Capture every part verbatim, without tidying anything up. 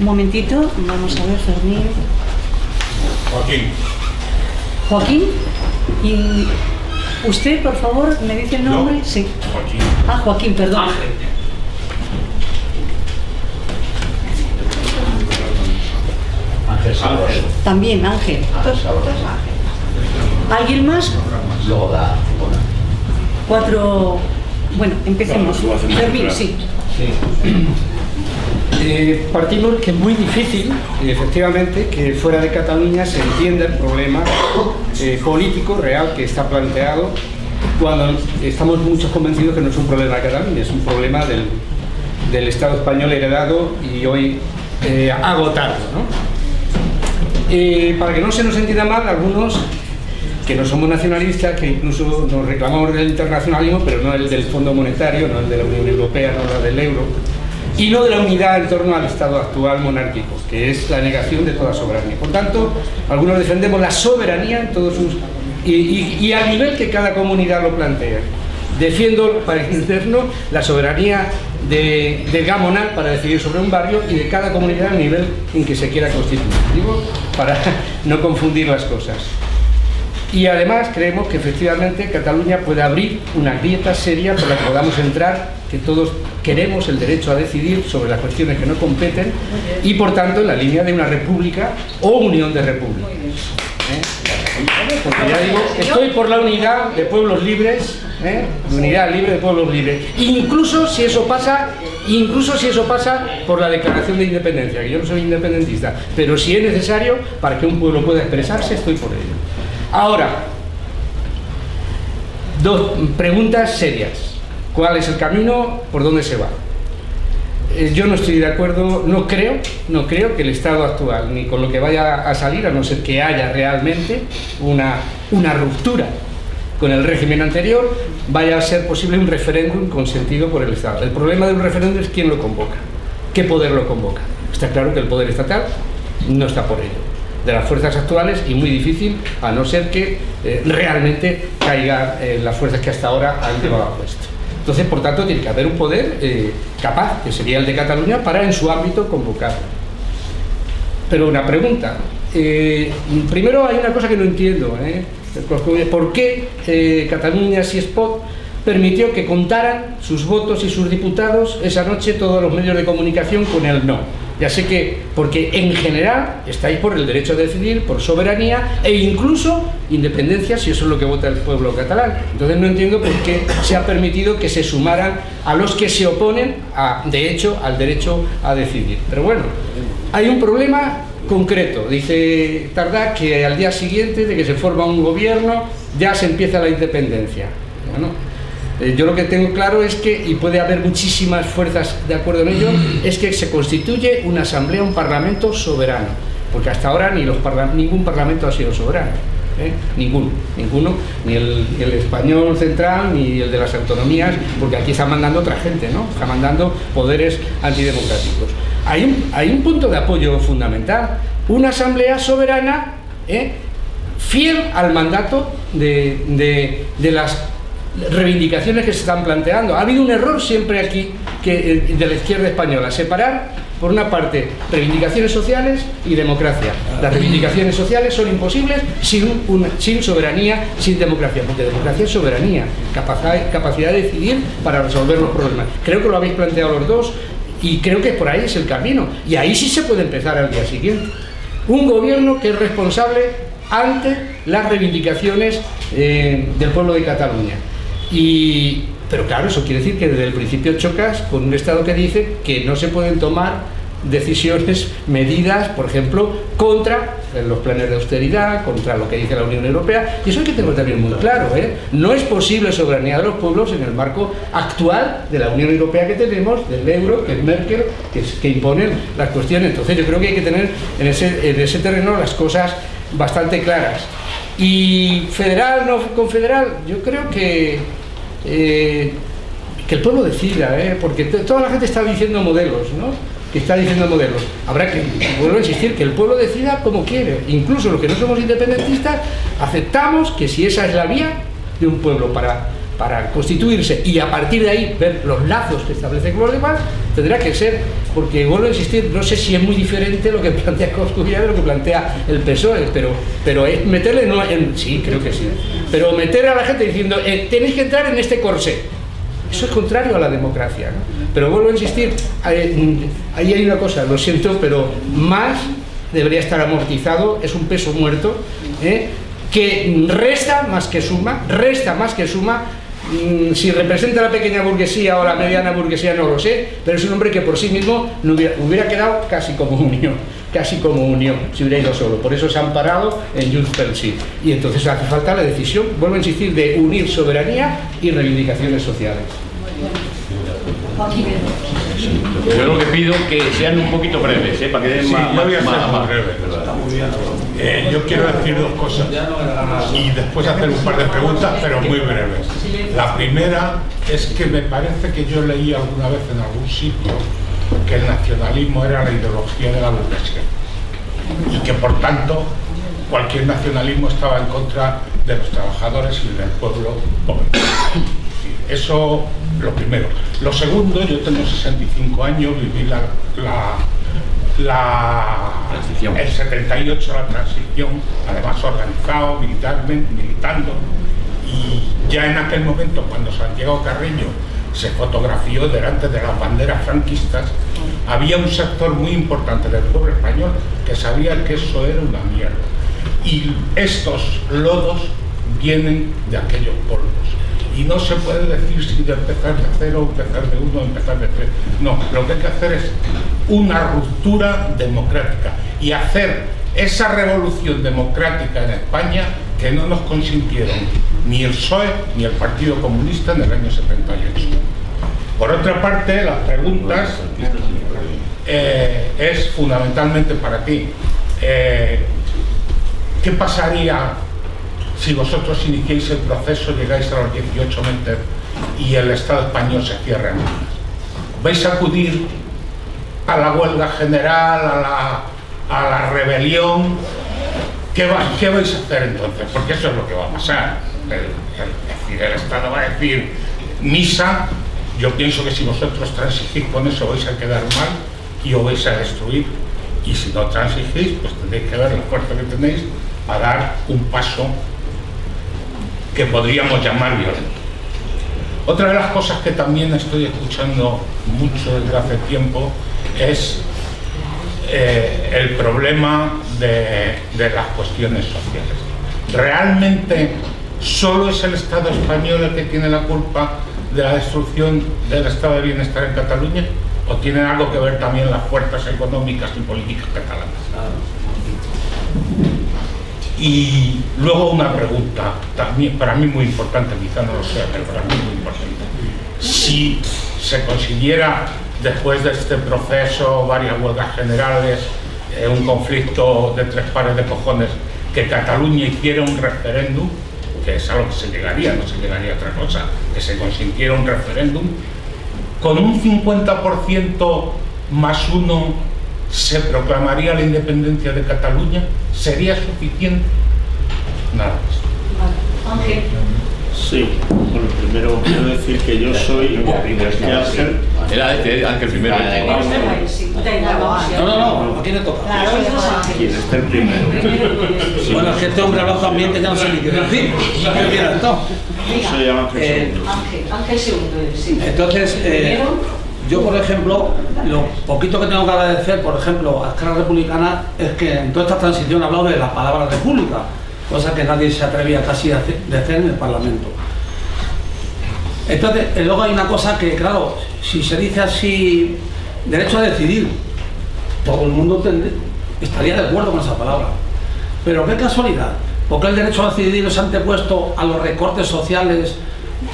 Un momentito, vamos a ver, Fermín. Joaquín. Joaquín, y usted, por favor, me dice el nombre. No. Sí. Joaquín. Ah, Joaquín, perdón. Ángel. Ángel Salvador. También Ángel. Ángel Salvador. ¿Alguien más? Loda. Cuatro. Bueno, empecemos. Fermín, sí. Sí. Eh, partimos que es muy difícil, efectivamente, que fuera de Cataluña se entienda el problema eh, político real que está planteado, cuando estamos muchos convencidos que no es un problema de Cataluña, es un problema del, del Estado español heredado y hoy eh, agotado, ¿no? Eh, para que no se nos entienda mal, algunos que no somos nacionalistas, que incluso nos reclamamos del internacionalismo, pero no el del Fondo Monetario, no el de la Unión Europea, no el del Euro, y no de la unidad en torno al estado actual monárquico, que es la negación de toda soberanía. Por tanto, algunos defendemos la soberanía en todos sus... y, y, y al nivel que cada comunidad lo plantea. Defiendo, para entendernos, la soberanía de, del gamonal para decidir sobre un barrio y de cada comunidad al nivel en que se quiera constituir. Digo, para no confundir las cosas. Y además creemos que efectivamente Cataluña puede abrir una grieta seria por la que podamos entrar, que todos queremos el derecho a decidir sobre las cuestiones que nos competen y por tanto en la línea de una república o unión de repúblicas. ¿Eh? Porque ya digo, estoy por la unidad de pueblos libres, ¿eh? Unidad libre de pueblos libres, incluso si eso pasa, incluso si eso pasa por la declaración de independencia, que yo no soy independentista, pero si es necesario para que un pueblo pueda expresarse, estoy por ello. Ahora, dos preguntas serias. ¿Cuál es el camino? ¿Por dónde se va? Eh, yo no estoy de acuerdo, no creo, no creo que el Estado actual, ni con lo que vaya a salir, a no ser que haya realmente una, una ruptura con el régimen anterior, vaya a ser posible un referéndum consentido por el Estado. El problema de un referéndum es quién lo convoca, qué poder lo convoca. Está claro que el poder estatal no está por ello. De las fuerzas actuales y muy difícil, a no ser que eh, realmente caigan eh, las fuerzas que hasta ahora han llevado a puesto. Entonces, por tanto, tiene que haber un poder eh, capaz, que sería el de Cataluña, para en su ámbito convocar. Pero una pregunta. Eh, primero hay una cosa que no entiendo. ¿eh? ¿Por qué eh, Cataluña, si es P O C, permitió que contaran sus votos y sus diputados esa noche todos los medios de comunicación con el no? Ya sé que, porque en general estáis por el derecho a decidir, por soberanía e incluso independencia, si eso es lo que vota el pueblo catalán. Entonces no entiendo por qué se ha permitido que se sumaran a los que se oponen, a, de hecho, al derecho a decidir. Pero bueno, hay un problema concreto. Dice Tardá que al día siguiente de que se forma un gobierno ya se empieza la independencia. Bueno, yo lo que tengo claro es que, y puede haber muchísimas fuerzas de acuerdo en ello, es que se constituye una asamblea, un parlamento soberano, porque hasta ahora ni los parla ningún parlamento ha sido soberano, ¿eh? ninguno, ninguno, ni el, el español central, ni el de las autonomías, porque aquí está mandando otra gente, ¿no? Está mandando poderes antidemocráticos. Hay un, hay un punto de apoyo fundamental, una asamblea soberana, ¿eh? Fiel al mandato de, de, de las reivindicaciones que se están planteando. Ha habido un error siempre aquí que, de la izquierda española, separar por una parte reivindicaciones sociales y democracia. Las reivindicaciones sociales son imposibles sin, una, sin soberanía, sin democracia, porque democracia es soberanía, capacidad, capacidad de decidir para resolver los problemas. Creo que lo habéis planteado los dos y creo que por ahí es el camino, y ahí sí se puede empezar al día siguiente. Un gobierno que es responsable ante las reivindicaciones eh, del pueblo de Cataluña. Y, pero claro, eso quiere decir que desde el principio chocas con un Estado que dice que no se pueden tomar decisiones, medidas, por ejemplo, contra los planes de austeridad, contra lo que dice la Unión Europea, y eso hay que tenerlo también muy claro, ¿eh? No es posible soberanía de los pueblos en el marco actual de la Unión Europea que tenemos, del euro, que es Merkel, que, es, que imponen las cuestiones. Entonces yo creo que hay que tener en ese, en ese terreno las cosas bastante claras. Y federal, no confederal, yo creo que... Eh, que el pueblo decida, ¿eh? Porque toda la gente está diciendo modelos, ¿no? Que está diciendo modelos. Habrá que, vuelvo a insistir, que el pueblo decida como quiere. Incluso los que no somos independentistas aceptamos que si esa es la vía de un pueblo para, para constituirse y a partir de ahí ver los lazos que establece con los demás, tendrá que ser, porque vuelvo a insistir, no sé si es muy diferente lo que plantea Coscubiela de lo que plantea el P S O E, pero, pero es meterle en, en... sí, creo que sí, pero meter a la gente diciendo, eh, tenéis que entrar en este corsé, eso es contrario a la democracia, ¿no? Pero vuelvo a insistir, ahí hay una cosa, lo siento, pero más debería estar amortizado, es un peso muerto, ¿eh? Que resta más que suma, resta más que suma. Si representa a la pequeña burguesía o la mediana burguesía no lo sé, pero es un hombre que por sí mismo no hubiera, hubiera quedado casi como unión, casi como unión, si hubiera ido solo. Por eso se han parado en Junts per Sí. Y entonces hace falta la decisión, vuelvo a insistir, de unir soberanía y reivindicaciones sociales. Yo lo que pido es que sean un poquito breves, ¿eh? Para que den sí, más, más, más, más, más breves. Eh, yo quiero decir dos cosas y después hacer un par de preguntas, pero muy breves. La primera es que me parece que yo leí alguna vez en algún sitio que el nacionalismo era la ideología de la burguesía y que por tanto cualquier nacionalismo estaba en contra de los trabajadores y del pueblo pobre. Eso lo primero. Lo segundo, yo tengo sesenta y cinco años, viví la, la, la transición. El setenta y ocho, la transición, además organizado, militarmente, militando, y ya en aquel momento, cuando Santiago Carrillo se fotografió delante de las banderas franquistas, había un sector muy importante del pueblo español que sabía que eso era una mierda. Y estos lodos vienen de aquellos polvos. Y no se puede decir si de empezar de cero, empezar de uno, empezar de tres. No, lo que hay que hacer es una ruptura democrática y hacer esa revolución democrática en España que no nos consintieron ni el P S O E ni el Partido Comunista en el año setenta y ocho. Por otra parte, las preguntas eh, es fundamentalmente para ti. Eh, ¿Qué pasaría si vosotros iniciáis el proceso, llegáis a los dieciocho meses y el Estado español se cierra en España? ¿Vais a acudir a la huelga general, a la, a la rebelión? ¿Qué, va, ¿Qué vais a hacer entonces? Porque eso es lo que va a pasar. El, el, el, el Estado va a decir misa. Yo pienso que si vosotros transigís con eso vais a quedar mal y os vais a destruir. Y si no transigís, pues tendréis que ver la fuerza que tenéis para dar un paso que podríamos llamar violento. Otra de las cosas que también estoy escuchando mucho desde hace tiempo es eh, el problema de, de las cuestiones sociales. ¿Realmente solo es el Estado español el que tiene la culpa de la destrucción del estado de bienestar en Cataluña? ¿O tienen algo que ver también las fuerzas económicas y políticas catalanas? Y luego una pregunta, también para mí muy importante, quizá no lo sea, pero para mí muy importante. Si se consiguiera, después de este proceso, varias huelgas generales, eh, un conflicto de tres pares de cojones, que Cataluña hiciera un referéndum, que es a lo que se llegaría, no se llegaría a otra cosa, que se consintiera un referéndum, con un cincuenta por ciento más uno, ¿se proclamaría la independencia de Cataluña? ¿Sería suficiente? Nada más. Ángel. Sí, bueno, primero quiero decir que yo soy de Ángel. Era este, Ángel primero. No, no, no, ¿a quién le toca? ¿Quién está el primero? Bueno, es que este hombre habla también, que ya no sé ni qué decir. Yo soy Ángel Segundo. Ángel Segundo, sí. Entonces, eh, yo, por ejemplo, lo poquito que tengo que agradecer, por ejemplo, a Esquerra Republicana, es que en toda esta transición ha hablado de la palabra república, cosa que nadie se atrevía casi a hacer en el Parlamento. Entonces, luego hay una cosa que, claro, si se dice así, derecho a decidir, todo el mundo estaría de acuerdo con esa palabra. Pero qué casualidad, porque el derecho a decidir es antepuesto a los recortes sociales.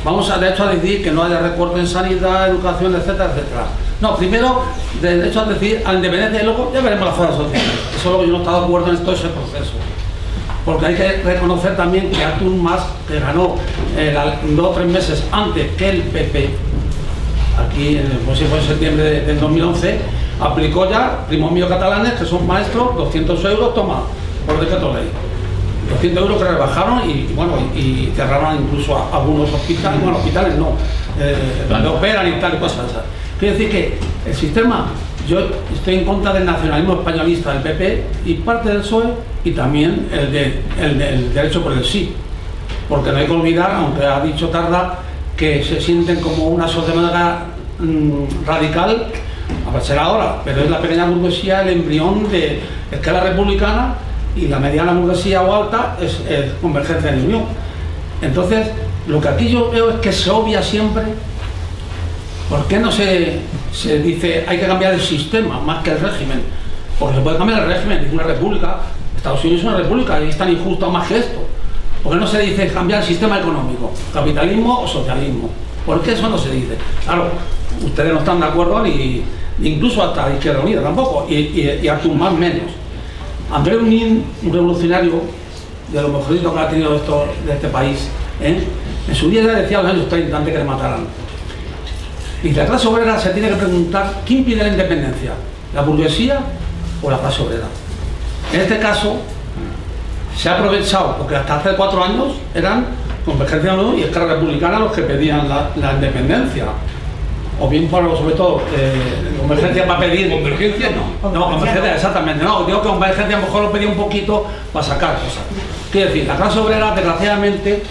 Vamos a derecho a decidir que no haya recorte en sanidad, educación, etcétera, etcétera. No, primero, derecho a decidir a la independencia y luego ya veremos las fuerzas sociales. Eso es lo que yo no estaba de acuerdo en todo ese proceso. Porque hay que reconocer también que Artur Mas, que ganó eh, la, dos o tres meses antes que el P P, aquí en el pues, fue en septiembre de, del dos mil once, aplicó ya, primos míos catalanes, que son maestros, doscientos euros, toma, por decreto ley. doscientos euros que rebajaron y, y bueno, y cerraron incluso a, a algunos hospitales, bueno, hospitales no, eh, no operan y tal y cosas. Quiero decir que el sistema. Yo estoy en contra del nacionalismo españolista del P P y parte del P S O E, y también el, de, el, de, el derecho por el sí, porque no hay que olvidar, aunque ha dicho Tardá, que se sienten como una sociedad mmm, radical, a parecer ahora, pero es la pequeña burguesía, el embrión de Esquerra Republicana, y la mediana burguesía o alta es, es Convergència i Unió. Entonces, lo que aquí yo veo es que se obvia siempre. ¿Por qué no se, se dice hay que cambiar el sistema más que el régimen? Porque se puede cambiar el régimen, es una república, Estados Unidos es una república y es tan injusto o más que esto. ¿Por qué no se dice cambiar el sistema económico, capitalismo o socialismo? ¿Por qué eso no se dice? Claro, ustedes no están de acuerdo, ni incluso hasta Izquierda Unida tampoco, y, y, y Artur Mas menos. Andreu Nin, un revolucionario de lo mejorcito que ha tenido esto, de este país, ¿eh? En su día decía en los años treinta, antes que le mataran. Y la clase obrera se tiene que preguntar quién pide la independencia, la burguesía o la clase obrera. En este caso se ha aprovechado, porque hasta hace cuatro años eran Convergència i Unió y Esquerra Republicana los que pedían la, la independencia. O bien por, sobre todo, eh, Convergència va a pedir... Convergència no. No, Convergència, exactamente. No, digo que Convergència a lo mejor lo pedía un poquito para sacar cosas. Quiero decir, la clase obrera, desgraciadamente,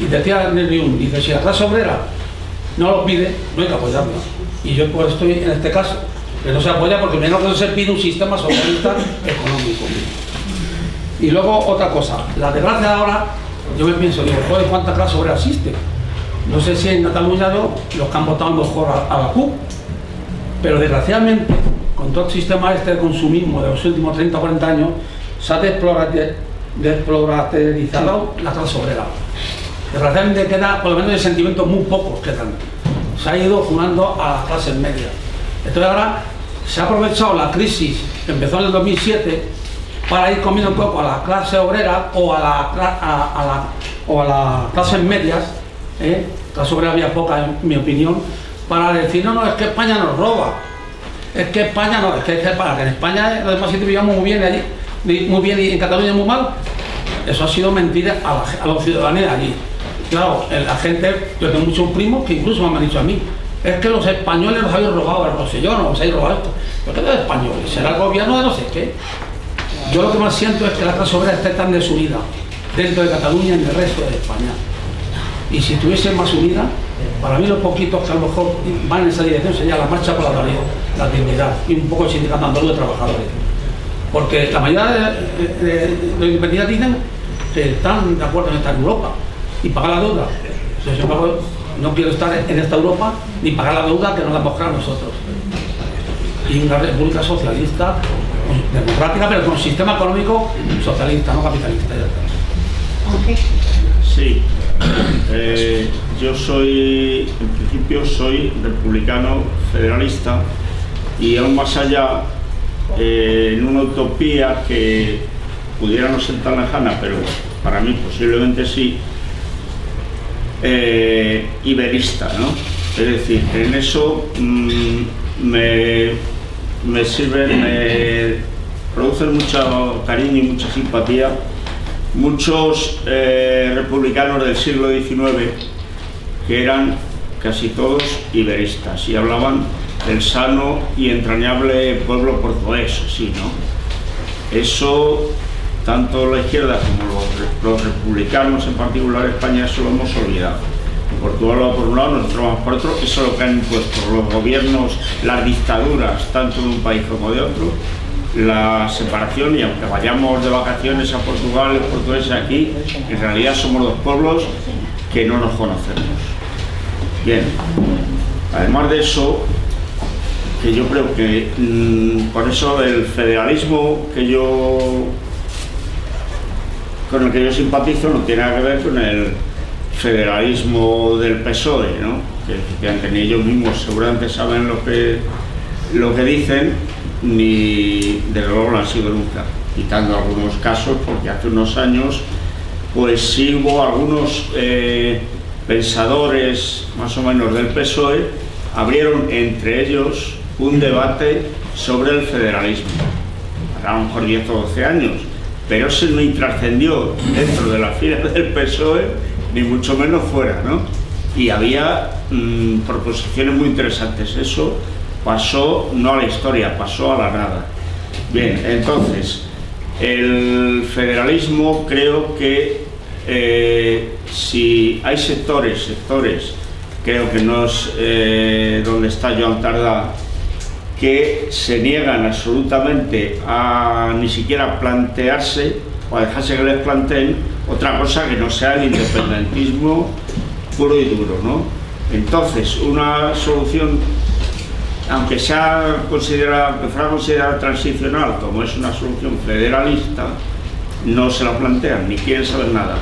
y decía Nervión, dice, si la clase obrera no lo pide, no hay que apoyarlo. Y yo pues estoy en este caso, que no se apoya porque menos que no se pide un sistema socialista económico. Y luego otra cosa, la desgracia de ahora, yo me pienso, digo, joder, ¿cuánta clase obrera existe? No sé si en Cataluña no, los que han votado mejor a, a la C U P, pero desgraciadamente, con todo el sistema este de consumismo de los últimos treinta o cuarenta años, se ha desploraterizado la clase obrera. Desgraciadamente queda, por lo menos de sentimientos muy pocos quedan. Se ha ido jugando a las clases medias. Entonces ahora se ha aprovechado la crisis que empezó en el dos mil siete para ir comiendo un poco a las clases obreras o a, la, a, a, la, o a las clases medias, ¿eh? Clases obreras había pocas en mi opinión, para decir no, no, es que España nos roba, es que España no, es que, es que para que en España los demás sitios vivamos muy bien allí, muy bien y en Cataluña muy mal. Eso ha sido mentira a la, a la ciudadanía allí. Claro, la gente, yo tengo muchos primos que incluso me han dicho a mí, es que los españoles los habéis robado, el Rosellón, no os habéis robado esto. ¿Pero qué de los españoles? Será el gobierno de no sé qué. Yo lo que más siento es que la clase obrera esté tan desunida dentro de Cataluña y en el resto de España. Y si estuviese más unida, para mí los poquitos que a lo mejor van en esa dirección sería la marcha por la tarea, la dignidad y un poco el sindicato andaluz de trabajadores. Porque la mayoría de, de, de los independientes dicen que están de acuerdo en estar en Europa y pagar la deuda. Entonces, yo no quiero estar en esta Europa ni pagar la deuda que nos la hemos creado nosotros. Y una república socialista, democrática, pero con sistema económico socialista, no capitalista. Okay. Sí, eh, yo soy, en principio, soy republicano federalista y aún más allá, eh, en una utopía que pudiera no ser tan lejana, pero para mí posiblemente sí, Eh, iberista, ¿no? Es decir, en eso mmm, me, me sirve, me producen mucho cariño y mucha simpatía muchos eh, republicanos del siglo diecinueve que eran casi todos iberistas y hablaban del sano y entrañable pueblo portugués, así, ¿no? Eso, tanto la izquierda como los, los republicanos, en particular España, eso lo hemos olvidado. Portugal va por un lado, nosotros vamos por otro, eso es lo que han impuesto los gobiernos, las dictaduras, tanto de un país como de otro, la separación, y aunque vayamos de vacaciones a Portugal, los portugueses aquí, en realidad somos dos pueblos que no nos conocemos. Bien, además de eso, que yo creo que, mmm, por eso el federalismo que yo... con el que yo simpatizo no tiene nada que ver con el federalismo del P S O E, ¿no? Que, que ni ellos mismos seguramente saben lo que, lo que dicen, ni desde luego lo han sido nunca, quitando algunos casos, porque hace unos años pues sí hubo algunos eh, pensadores más o menos del P S O E, abrieron entre ellos un debate sobre el federalismo, a lo mejor diez o doce años, pero eso no trascendió dentro de las filas del P S O E, ni mucho menos fuera, ¿no? Y había mmm, proposiciones muy interesantes. Eso pasó no a la historia, pasó a la nada. Bien, entonces, el federalismo creo que eh, si hay sectores, sectores, creo que no es eh, donde está Joan Tardá, que se niegan absolutamente a ni siquiera plantearse o a dejarse que les planteen otra cosa que no sea el independentismo puro y duro, ¿no? Entonces, una solución, aunque sea considerada, aunque fuera considerada transicional, como es una solución federalista, no se la plantean, ni quieren saber nada.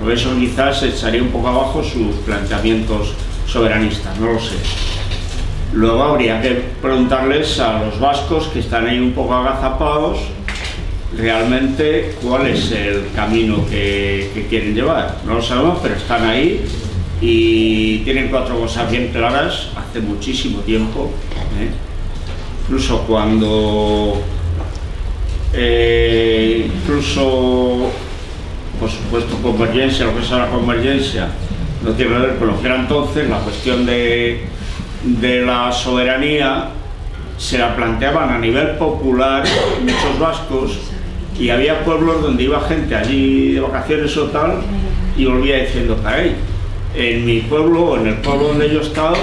Por eso quizás echaría un poco abajo sus planteamientos soberanistas, no lo sé. Luego habría que preguntarles a los vascos, que están ahí un poco agazapados, realmente cuál es el camino que, que quieren llevar. No lo sabemos, pero están ahí y tienen cuatro cosas bien claras hace muchísimo tiempo, ¿eh? Incluso cuando eh, incluso por supuesto Convergencia, lo que es la Convergencia no tiene que ver con lo que era entonces. La cuestión de, de la soberanía se la planteaban a nivel popular muchos vascos, y había pueblos donde iba gente allí de vacaciones o tal y volvía diciendo, caray, en mi pueblo o en el pueblo donde yo he estado,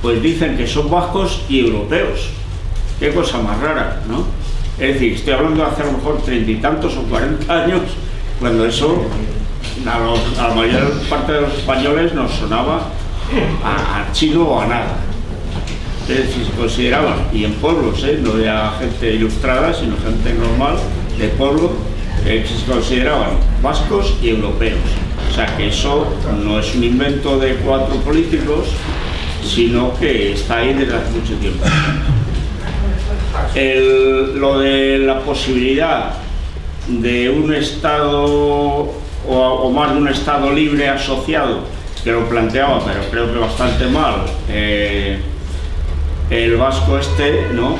pues dicen que son vascos y europeos. Qué cosa más rara, ¿no? Es decir, estoy hablando de hace a lo mejor treinta y tantos o cuarenta años, cuando eso a, los, a la mayor parte de los españoles nos sonaba a, a chino o a nada. Es decir, se consideraban, y en pueblos, ¿eh? No había gente ilustrada, sino gente normal, de pueblo, eh, que se consideraban vascos y europeos. O sea, que eso no es un invento de cuatro políticos, sino que está ahí desde hace mucho tiempo. El, lo de la posibilidad de un Estado, o, o más de un Estado libre asociado, que lo planteaba, pero creo que bastante mal, eh, el vasco este, ¿no?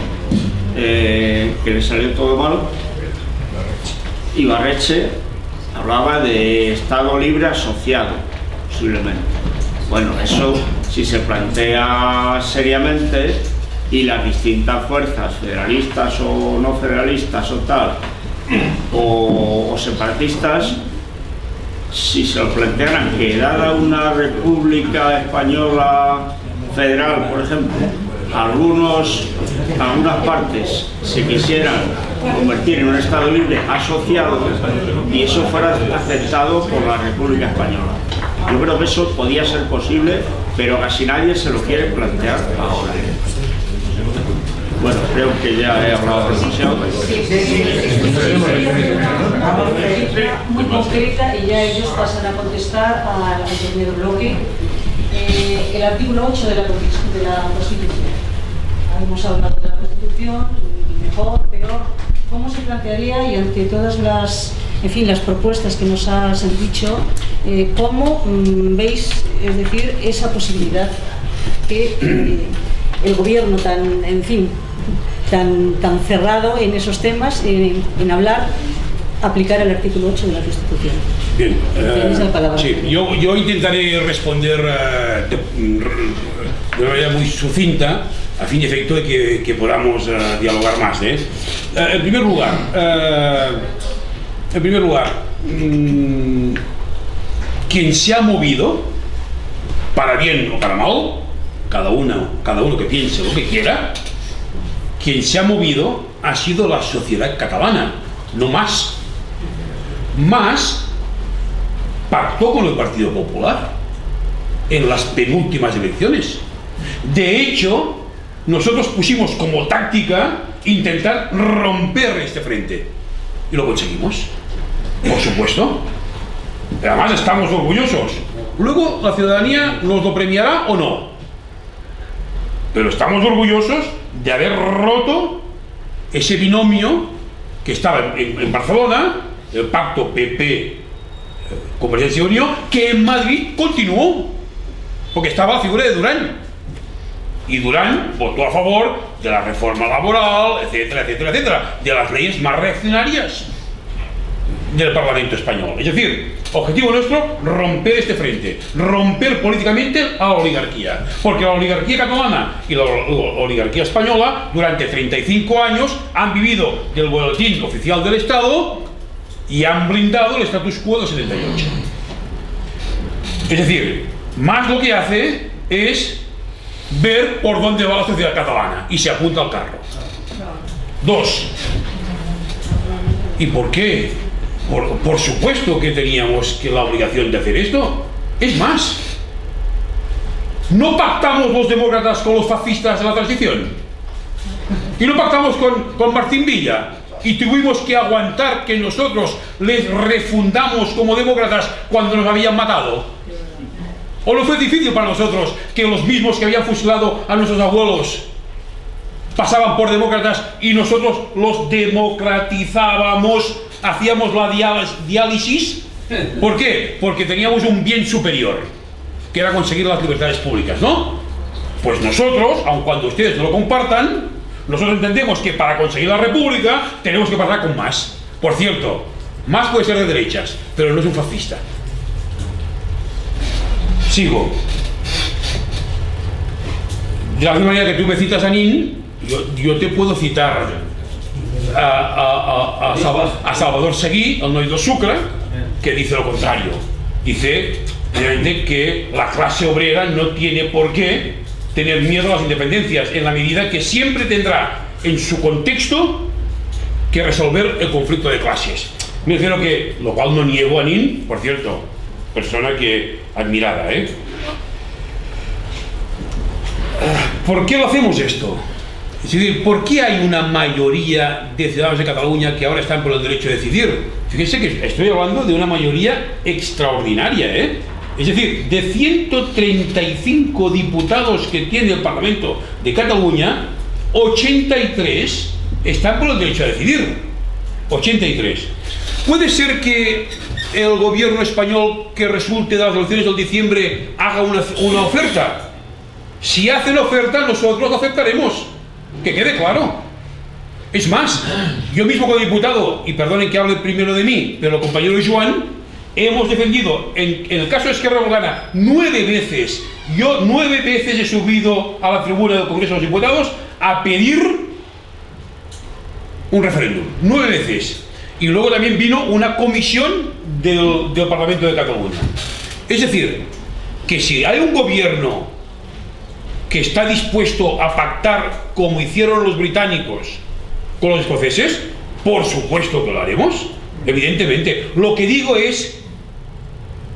Eh, que le salió todo mal, Ibarretxe, hablaba de Estado libre asociado, posiblemente. Bueno, eso si se plantea seriamente y las distintas fuerzas, federalistas o no federalistas o tal, o, o separatistas, si se lo plantearan que dada una república española federal, por ejemplo, algunos, algunas partes se quisieran convertir en un Estado libre asociado y eso fuera aceptado por la República Española. Yo creo que eso podía ser posible, pero casi nadie se lo quiere plantear ahora. Bueno, creo que ya he hablado demasiado. Sí, sí, sí. Muy concreta y ya ellos pasan a contestar al primer bloque. Eh, el artículo ocho de la, de la Constitución. Hemos hablado de la Constitución, mejor, peor. ¿Cómo se plantearía, y ante todas las, en fin, las propuestas que nos has dicho, eh, cómo mm, veis, es decir, esa posibilidad que eh, el gobierno tan, en fin, tan, tan cerrado en esos temas, en, en hablar, aplicar el artículo ocho de la Constitución? Bien, uh, sí, yo, yo intentaré responder uh, de, de una manera muy sucinta, a fin y efecto de que, que podamos uh, dialogar más, ¿eh? Uh, en primer lugar, uh, en primer lugar, um, quien se ha movido, para bien o para mal, cada uno, cada uno que piense lo que quiera, quien se ha movido ha sido la sociedad catalana, no más. Más pactó con el Partido Popular en las penúltimas elecciones. De hecho, nosotros pusimos como táctica intentar romper este frente. Y lo conseguimos, por supuesto. Pero además estamos orgullosos. Luego la ciudadanía nos lo premiará o no. Pero estamos orgullosos de haber roto ese binomio que estaba en, en Barcelona, el pacto P P-Convergència i Unió, que en Madrid continuó, porque estaba la figura de Durán. Y Durán votó a favor de la reforma laboral, etcétera, etcétera, etcétera, de las leyes más reaccionarias. del Parlamento español. Es decir, objetivo nuestro, romper este frente, romper políticamente a la oligarquía, porque la oligarquía catalana y la oligarquía española durante treinta y cinco años han vivido del boletín oficial del Estado y han blindado el status quo del setenta y ocho. Es decir, más lo que hace es ver por dónde va la sociedad catalana y se apunta al carro. Dos. ¿Y por qué? Por, por supuesto que teníamos que la obligación de hacer esto. Es más, no pactamos los demócratas con los fascistas de la transición. Y no pactamos con, con Martín Villa. Y tuvimos que aguantar que nosotros les refundamos como demócratas cuando nos habían matado. ¿O no fue difícil para nosotros que los mismos que habían fusilado a nuestros abuelos pasaban por demócratas y nosotros los democratizábamos, hacíamos la diálisis? ¿Por qué? Porque teníamos un bien superior, que era conseguir las libertades públicas, ¿no? Pues nosotros, aun cuando ustedes no lo compartan, nosotros entendemos que para conseguir la república tenemos que pasar con Mas. Por cierto, Mas puede ser de derechas, pero no es un fascista. Sigo. De la misma manera que tú me citas a Nin, yo, yo te puedo citar a, a, a, a, Salva, a Salvador Seguí, al Noi do Sucre, que dice lo contrario. Dice realmente que la clase obrera no tiene por qué tener miedo a las independencias, en la medida que siempre tendrá en su contexto que resolver el conflicto de clases. Me refiero que, lo cual no niego a Nin, por cierto, persona que admirada, ¿eh? ¿Por qué lo hacemos esto? Es decir, ¿por qué hay una mayoría de ciudadanos de Cataluña que ahora están por el derecho a decidir? Fíjense que estoy hablando de una mayoría extraordinaria, ¿eh? Es decir, de ciento treinta y cinco diputados que tiene el Parlamento de Cataluña, ochenta y tres están por el derecho a decidir. ochenta y tres. Puede ser que el gobierno español que resulte de las elecciones del diciembre haga una, una oferta. Si hacen oferta, nosotros lo aceptaremos, que quede claro. Es más, yo mismo como diputado, y perdonen que hable primero de mí, pero el compañero Joan, hemos defendido, en, en el caso de Esquerra Republicana, nueve veces, yo nueve veces he subido a la tribuna del Congreso de los Diputados a pedir un referéndum, nueve veces. Y luego también vino una comisión del, del Parlamento de Cataluña. Es decir, que si hay un gobierno que está dispuesto a pactar como hicieron los británicos con los escoceses, por supuesto que lo haremos, evidentemente. Lo que digo es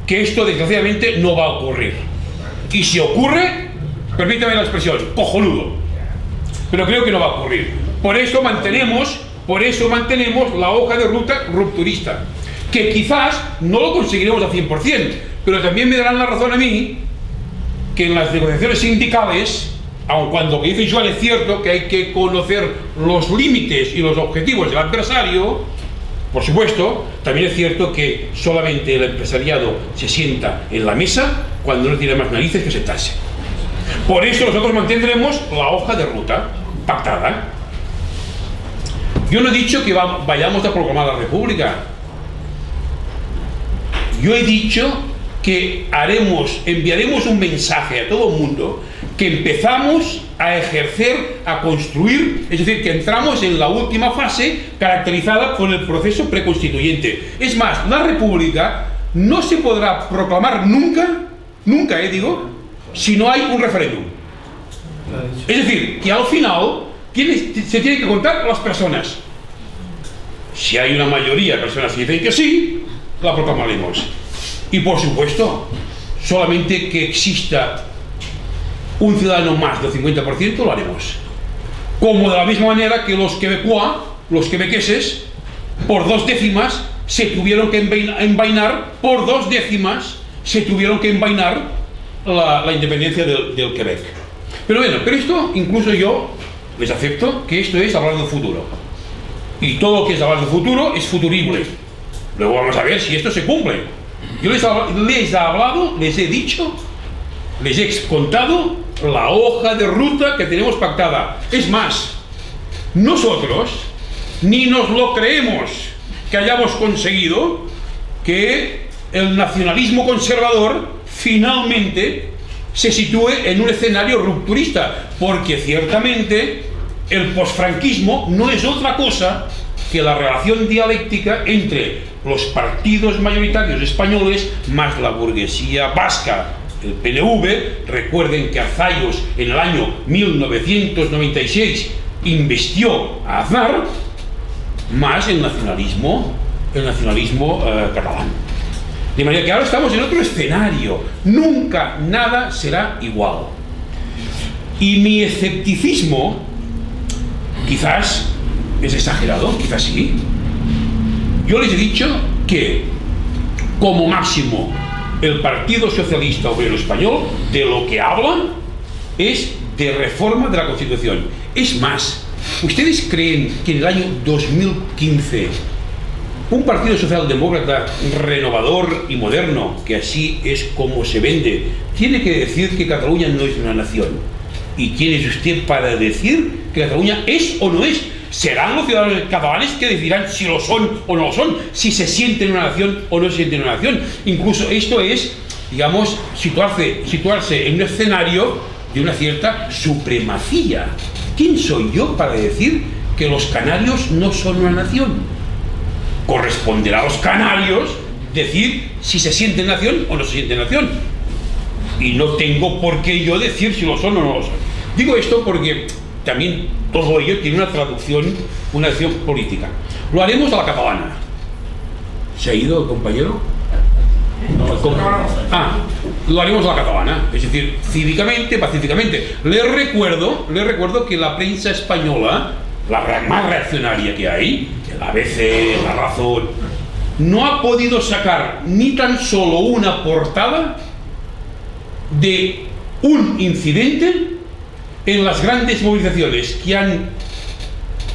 que esto desgraciadamente no va a ocurrir. Y si ocurre, permítame la expresión, cojonudo. Pero creo que no va a ocurrir. Por eso mantenemos, por eso mantenemos la hoja de ruta rupturista, que quizás no lo conseguiremos al cien por cien, pero también me darán la razón a mí que en las negociaciones sindicales, aun cuando lo que dice Joan es cierto, que hay que conocer los límites y los objetivos del adversario, por supuesto, también es cierto que solamente el empresariado se sienta en la mesa cuando no tiene más narices que sentarse. Por eso nosotros mantendremos la hoja de ruta pactada. Yo no he dicho que vayamos a proclamar la República. Yo he dicho que haremos, enviaremos un mensaje a todo el mundo que empezamos a ejercer, a construir, es decir, que entramos en la última fase caracterizada con el proceso preconstituyente. Es más, la República no se podrá proclamar nunca, nunca, eh, digo, si no hay un referéndum. Es decir, que al final se tienen que contar las personas. Si hay una mayoría de personas que dicen que sí, la proclamaremos. Y por supuesto, solamente que exista un ciudadano más del cincuenta por ciento lo haremos. Como de la misma manera que los quebecois, los quebequeses, por dos décimas se tuvieron que envainar, por dos décimas se tuvieron que envainar la, la independencia del, del Quebec. Pero bueno, pero esto incluso yo les acepto que esto es hablar del futuro. Y todo lo que es hablar del futuro es futurible. Luego vamos a ver si esto se cumple. Yo les, ha, les he hablado, les he dicho, les he contado la hoja de ruta que tenemos pactada. Es más, nosotros ni nos lo creemos, que que hayamos conseguido que el nacionalismo conservador finalmente se sitúe en un escenario rupturista, porque ciertamente el posfranquismo no es otra cosa que la relación dialéctica entre los partidos mayoritarios españoles más la burguesía vasca, el P N V. Recuerden que Arzallós en el año mil novecientos noventa y seis investió a Aznar, más el nacionalismo, el nacionalismo eh, catalán. De manera que ahora estamos en otro escenario, nunca nada será igual. Y mi escepticismo quizás es exagerado, quizás sí. Yo les he dicho que como máximo el Partido Socialista Obrero Español de lo que hablan es de reforma de la Constitución. Es más, ¿ustedes creen que en el año dos mil quince un partido socialdemócrata renovador y moderno, que así es como se vende, tiene que decir que Cataluña no es una nación? ¿Y quién es usted para decir que Cataluña es o no es? Serán los ciudadanos catalanes que decidirán si lo son o no lo son, si se sienten una nación o no se sienten una nación. Incluso esto es, digamos, situarse, situarse en un escenario de una cierta supremacía. ¿Quién soy yo para decir que los canarios no son una nación? Corresponderá a los canarios decir si se sienten nación o no se sienten nación. Y no tengo por qué yo decir si lo son o no lo son. Digo esto porque también todo ello tiene una traducción, una acción política. Lo haremos a la catalana. ¿Se ha ido el compañero? No, el compañero. Ah, lo haremos a la catalana, es decir, cívicamente, pacíficamente. Les recuerdo, les recuerdo que la prensa española, la más reaccionaria que hay, el A B C, La Razón, no ha podido sacar ni tan solo una portada de un incidente en las grandes movilizaciones que han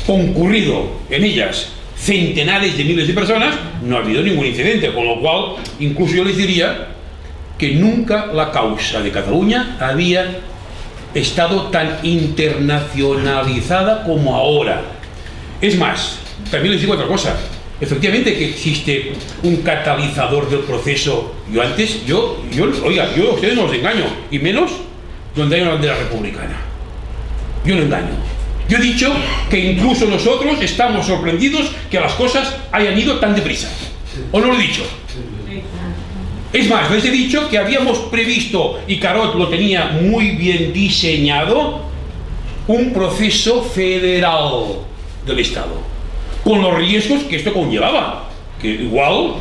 concurrido en ellas centenares de miles de personas. No ha habido ningún incidente, con lo cual incluso yo les diría que nunca la causa de Cataluña había estado tan internacionalizada como ahora. Es más, también les digo otra cosa, efectivamente que existe un catalizador del proceso. Yo antes, yo, yo oiga, yo a ustedes no los engaño, y menos donde hay una bandera republicana. Yo no engaño. Yo he dicho que incluso nosotros estamos sorprendidos que las cosas hayan ido tan deprisa. ¿O no lo he dicho? Es más, les he dicho que habíamos previsto, y Carot lo tenía muy bien diseñado, un proceso federal del Estado, con los riesgos que esto conllevaba. Que igual,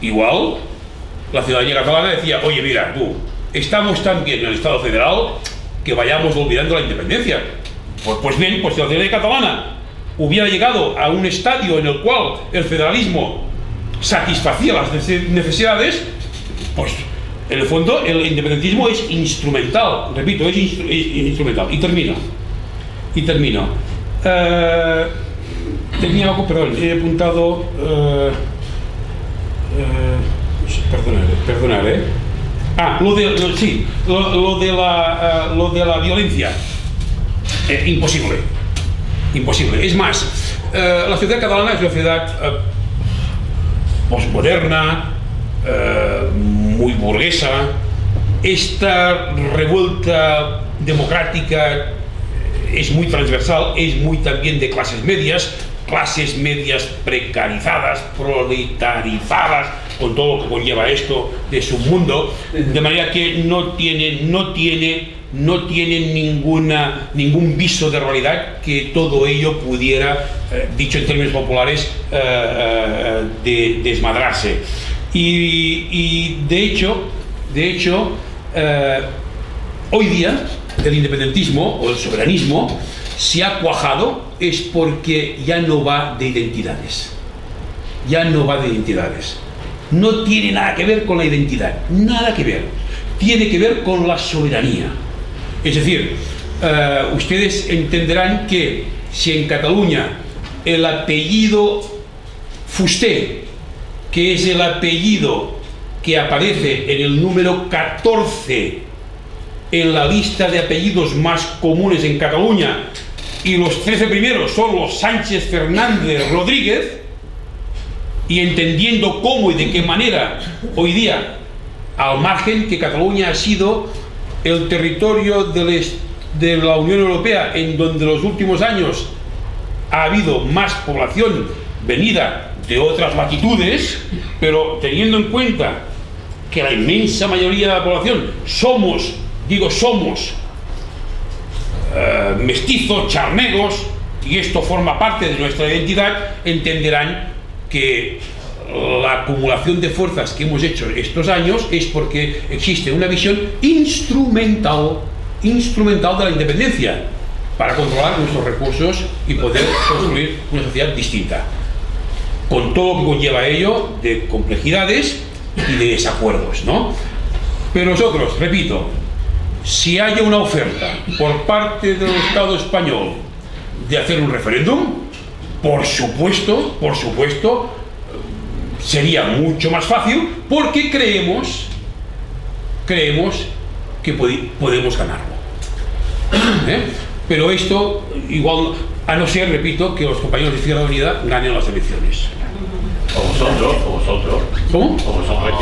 igual, la ciudadanía catalana decía, oye, mira, tú, estamos tan bien en el Estado federal que vayamos olvidando la independencia. Pues, pues bien, pues si la ciudadanía catalana hubiera llegado a un estadio en el cual el federalismo satisfacía las necesidades, pues en el fondo el independentismo es instrumental, repito, es, instru es instrumental. Y termino, y termino. Eh, tenía algo, perdón, he apuntado, eh, eh, perdonad, perdonad, eh. Ah, lo de, lo, sí, lo, lo, de la, uh, lo de la violencia. Eh, imposible, imposible. Es más, uh, la ciudad catalana es una ciudad uh, posmoderna, uh, muy burguesa. Esta revuelta democrática es muy transversal, es muy también de clases medias, clases medias precarizadas, proletarizadas, con todo lo que conlleva esto de su mundo, de manera que no tiene, no tiene, no tiene ninguna, ningún viso de realidad que todo ello pudiera, eh, dicho en términos populares, eh, eh, de, desmadrarse. Y, y de hecho, de hecho eh, hoy día el independentismo o el soberanismo se ha cuajado es porque ya no va de identidades, ya no va de identidades. No tiene nada que ver con la identidad, nada que ver. Tiene que ver con la soberanía. Es decir, uh, ustedes entenderán que si en Cataluña el apellido Fuster, que es el apellido que aparece en el número catorce en la lista de apellidos más comunes en Cataluña, y los trece primeros son los Sánchez Fernández Rodríguez, y entendiendo cómo y de qué manera hoy día, al margen que Cataluña ha sido el territorio de la Unión Europea en donde en los últimos años ha habido más población venida de otras latitudes, pero teniendo en cuenta que la inmensa mayoría de la población somos, digo somos, eh, mestizos, charnegos, y esto forma parte de nuestra identidad, entenderán que la acumulación de fuerzas que hemos hecho estos años es porque existe una visión instrumental, instrumental de la independencia para controlar nuestros recursos y poder construir una sociedad distinta, con todo lo que conlleva ello de complejidades y de desacuerdos, ¿no? Pero nosotros, repito, si haya una oferta por parte del Estado español de hacer un referéndum, por supuesto, por supuesto, sería mucho más fácil, porque creemos, creemos que podemos ganarlo, ¿eh? Pero esto, igual, a no ser, repito, que los compañeros de Izquierda Unida ganen las elecciones. O vosotros, o vosotros. ¿Cómo? O vosotros,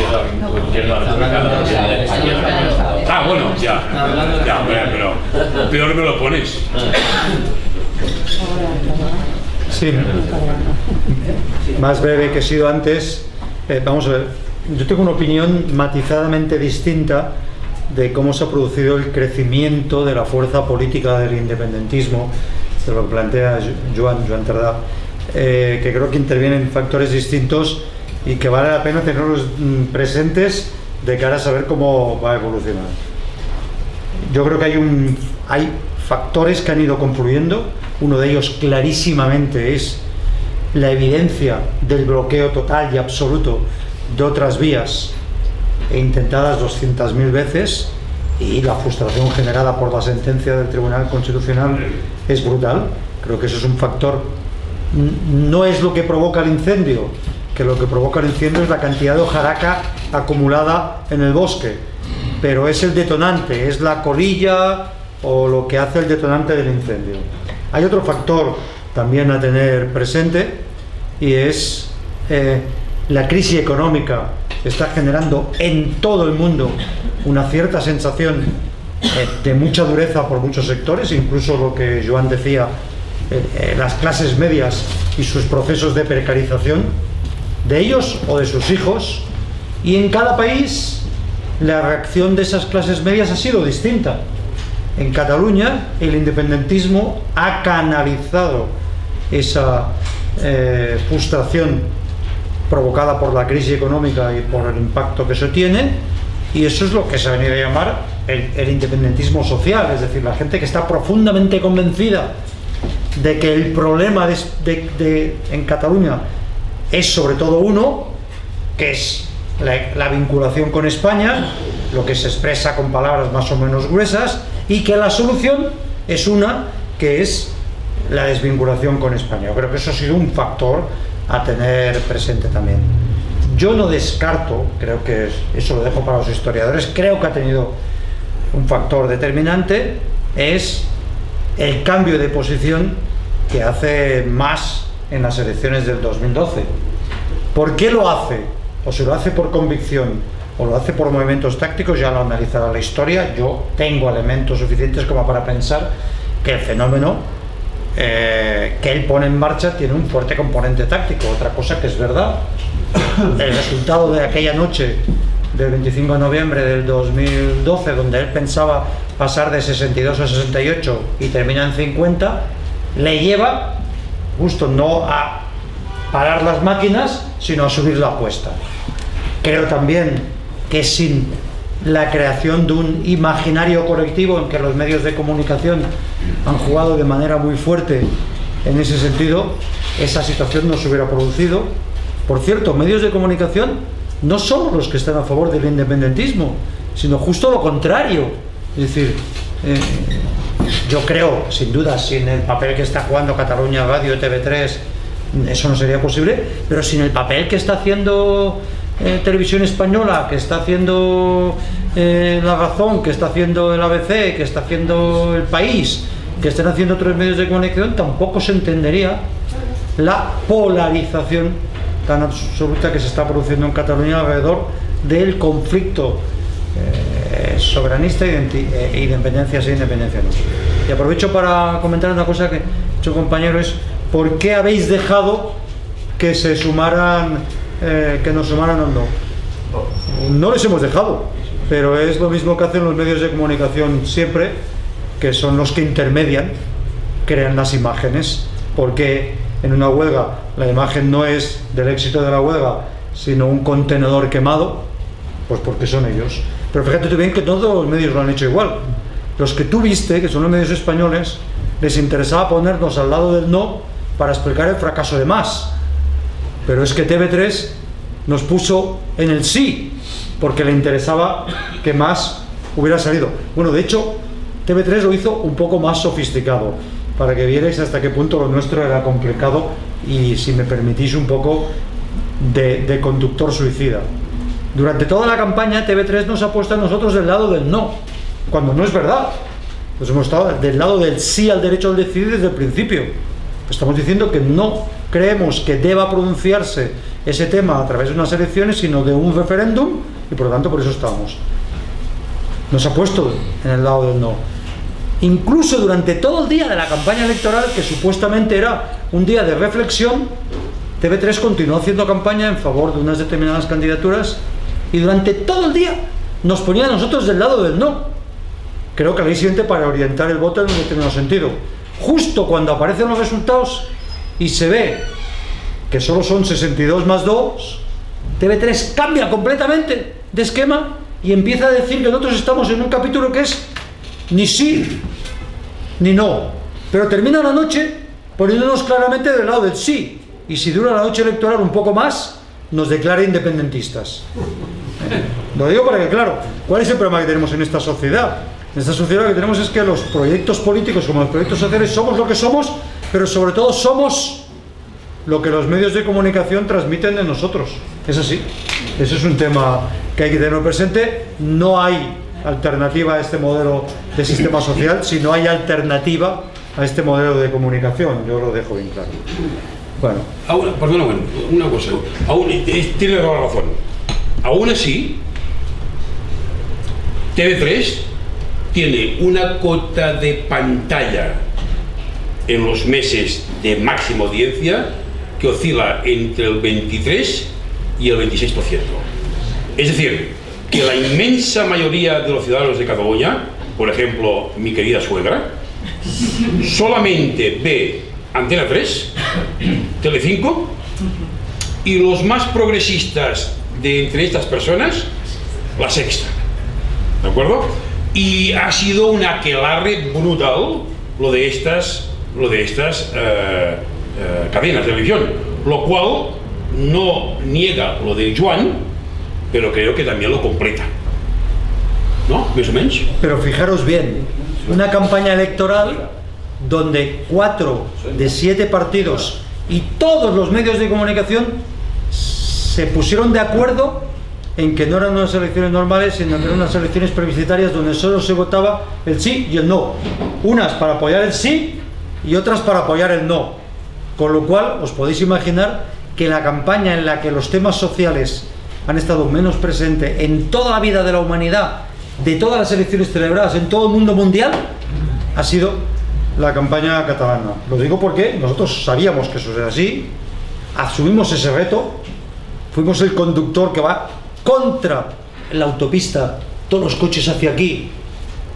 Izquierda Unida. Ah, bueno, ya. Ya, pero peor me lo pones. Sí, más breve que he sido antes. Eh, vamos a ver, yo tengo una opinión matizadamente distinta de cómo se ha producido el crecimiento de la fuerza política del independentismo, de lo que plantea Joan, Joan Tardá, eh, que creo que intervienen factores distintos y que vale la pena tenerlos presentes de cara a saber cómo va a evolucionar. Yo creo que hay, un, hay factores que han ido confluyendo. Uno de ellos clarísimamente es la evidencia del bloqueo total y absoluto de otras vías intentadas doscientas mil veces, y la frustración generada por la sentencia del Tribunal Constitucional es brutal. Creo que eso es un factor. No es lo que provoca el incendio, que lo que provoca el incendio es la cantidad de hojarasca acumulada en el bosque, pero es el detonante, es la colilla o lo que hace el detonante del incendio. Hay otro factor también a tener presente, y es eh, la crisis económica está generando en todo el mundo una cierta sensación eh, de mucha dureza por muchos sectores, incluso lo que Joan decía, eh, eh, las clases medias y sus procesos de precarización de ellos o de sus hijos, y en cada país la reacción de esas clases medias ha sido distinta. En Cataluña el independentismo ha canalizado esa eh, frustración provocada por la crisis económica y por el impacto que eso tiene, y eso es lo que se ha venido a llamar el, el independentismo social, es decir, la gente que está profundamente convencida de que el problema de, de, de, en Cataluña es sobre todo uno, que es la, la vinculación con España, lo que se expresa con palabras más o menos gruesas, y que la solución es una, que es la desvinculación con España. Yo creo que eso ha sido un factor a tener presente también. Yo no descarto, creo que eso lo dejo para los historiadores, creo que ha tenido un factor determinante, es el cambio de posición que hace Mas en las elecciones del dos mil doce. ¿Por qué lo hace? O si lo hace por convicción, o lo hace por movimientos tácticos, ya lo analizará la historia. Yo tengo elementos suficientes como para pensar que el fenómeno eh, que él pone en marcha tiene un fuerte componente táctico. Otra cosa que es verdad, el resultado de aquella noche del veinticinco de noviembre del dos mil doce, donde él pensaba pasar de sesenta y dos a sesenta y ocho y termina en cincuenta, le lleva justo no a parar las máquinas, sino a subir la apuesta. Creo también que sin la creación de un imaginario colectivo en que los medios de comunicación han jugado de manera muy fuerte en ese sentido, esa situación no se hubiera producido. Por cierto, medios de comunicación no somos los que están a favor del independentismo, sino justo lo contrario. Es decir, eh, yo creo, sin duda, sin el papel que está jugando Cataluña Radio, T V tres, eso no sería posible, pero sin el papel que está haciendo Eh, Televisión Española, que está haciendo eh, La Razón, que está haciendo el A B C, que está haciendo El País, que están haciendo otros medios de comunicación, tampoco se entendería la polarización tan absoluta que se está produciendo en Cataluña alrededor del conflicto eh, soberanista e independencias e independencias. Y aprovecho para comentar una cosa que he hecho, compañero, es ¿por qué habéis dejado que se sumaran, eh, que nos sumaran o no? No les hemos dejado, pero es lo mismo que hacen los medios de comunicación siempre, que son los que intermedian, crean las imágenes, porque en una huelga la imagen no es del éxito de la huelga, sino un contenedor quemado, pues porque son ellos. Pero fíjate tú bien que todos los medios lo han hecho igual. Los que tú viste, que son los medios españoles, les interesaba ponernos al lado del no para explicar el fracaso de Mas. Pero es que T V tres nos puso en el sí, porque le interesaba que Mas hubiera salido. Bueno, de hecho, T V tres lo hizo un poco más sofisticado, para que vierais hasta qué punto lo nuestro era complicado y, si me permitís, un poco de, de conductor suicida. Durante toda la campaña T V tres nos ha puesto a nosotros del lado del no, cuando no es verdad. Nos hemos estado del lado del sí al derecho al decidir desde el principio. Estamos diciendo que no creemos que deba pronunciarse ese tema a través de unas elecciones, sino de un referéndum, y por lo tanto por eso estamos. Nos ha puesto en el lado del no. Incluso durante todo el día de la campaña electoral, que supuestamente era un día de reflexión, T V tres continuó haciendo campaña en favor de unas determinadas candidaturas y durante todo el día nos ponía a nosotros del lado del no. Creo que la ley siguiente para orientar el voto en un determinado sentido. Justo cuando aparecen los resultados y se ve que solo son sesenta y dos más dos, T V tres cambia completamente de esquema y empieza a decir que nosotros estamos en un capítulo que es ni sí ni no, pero termina la noche poniéndonos claramente del lado del sí, y si dura la noche electoral un poco más nos declara independentistas. Lo digo para que, claro, ¿cuál es el problema que tenemos en esta sociedad? En esta sociedad lo que tenemos es que los proyectos políticos, como los proyectos sociales, somos lo que somos, pero sobre todo somos lo que los medios de comunicación transmiten de nosotros. Es así. Ese es un tema que hay que tener presente. No hay alternativa a este modelo de sistema social, si no hay alternativa a este modelo de comunicación. Yo lo dejo bien claro. Bueno. Aún, perdona, bueno, una cosa. Aún, es, tiene toda la razón. Aún así, T V tres tiene una cota de pantalla en los meses de máxima audiencia que oscila entre el veintitrés y el veintiséis por ciento. Es decir, que la inmensa mayoría de los ciudadanos de Cataluña, por ejemplo, mi querida suegra, solamente ve Antena tres, Telecinco, y los más progresistas de entre estas personas, La Sexta. ¿De acuerdo? Y ha sido un aquelarre brutal lo de estas, lo de estas eh, eh, cadenas de televisión, lo cual no niega lo de Joan, pero creo que también lo completa, ¿no? Más o menos. Pero fijaros bien, una campaña electoral donde cuatro de siete partidos y todos los medios de comunicación se pusieron de acuerdo en que no eran unas elecciones normales, sino que eran unas elecciones plebiscitarias donde solo se votaba el sí y el no. Unas para apoyar el sí y otras para apoyar el no. Con lo cual, os podéis imaginar que la campaña en la que los temas sociales han estado menos presentes en toda la vida de la humanidad, de todas las elecciones celebradas en todo el mundo mundial, ha sido la campaña catalana. Lo digo porque nosotros sabíamos que eso era así, asumimos ese reto, fuimos el conductor que va contra la autopista, todos los coches hacia aquí,